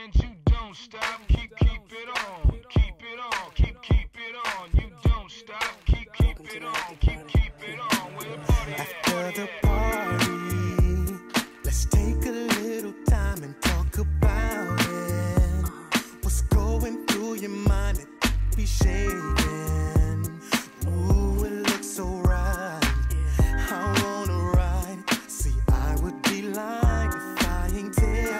And you don't stop, keep it on, keep it on, keep it on. You don't stop, keep it on, keep it on. Where the party at? After the party, let's take a little time and talk about it. What's going through your mind? It be shaking. Ooh, it looks so right. I wanna ride. See, I would be lying if I ain't tell you.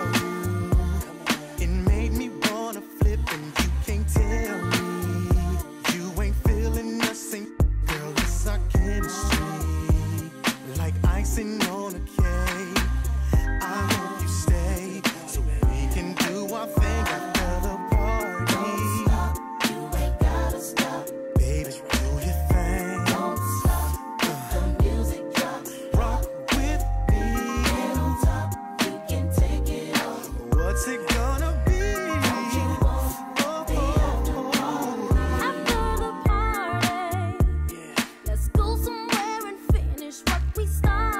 On a cake, I hope you stay so we can do our thing after the party. Don't stop, you ain't gotta stop. Baby, do your thing. Don't stop, the music drops. Rock with me. Get on top, you can take it off. What's it gonna be? Don't you want the after party? After the party, yeah. Let's go somewhere and finish what we started.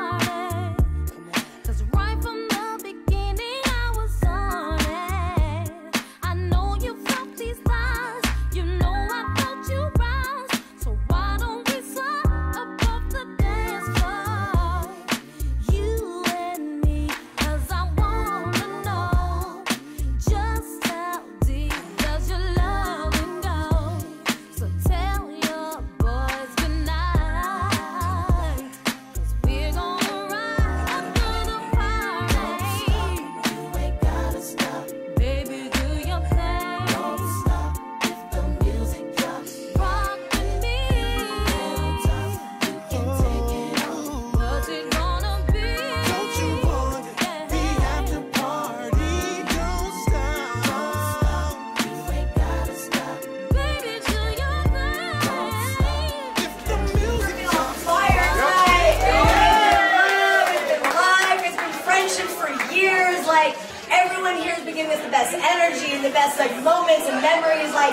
The best energy and the best like moments and memories. Like,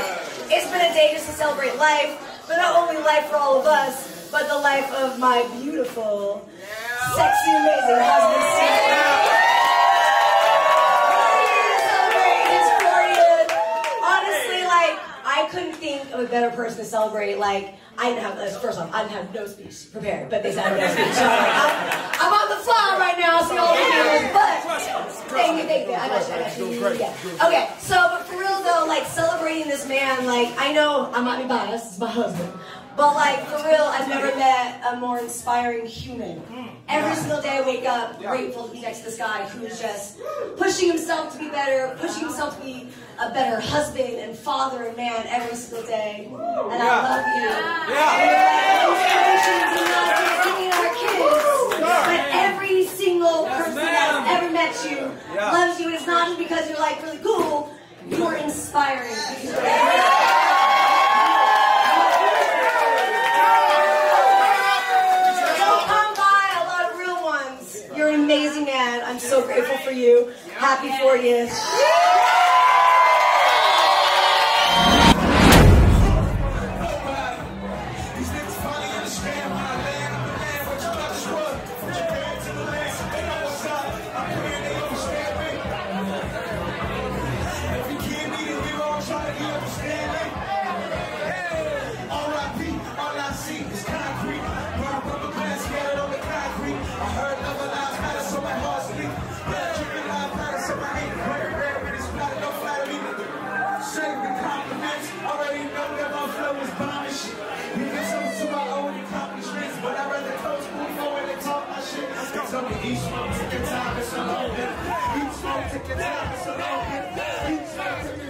it's been a day just to celebrate life, but not only life for all of us, but the life of my beautiful, sexy, amazing husband, Steve. We're celebrating his 40th. Honestly, like, I couldn't think of a better person to celebrate. Like, I didn't have, first off, I didn't have no speech prepared, but they said I had no speech. So I'm on the fly right now, so all the videos, but Thank you. I got you. Yeah. Okay, so, but for real though, like, celebrating this man, like, I know I might be biased, it's my husband, but like, for real, I've never met a more inspiring human. Every single day I wake up grateful to be next to this guy who's just pushing himself to be better, pushing himself to be a better husband and father and man every single day. And I love you. Loves you, and it's not just because you're like really cool, you're inspiring. Don't come by a lot of real ones. You're an amazing man. I'm so grateful for you. Happy 40th. Each one took your time, it's a long hit.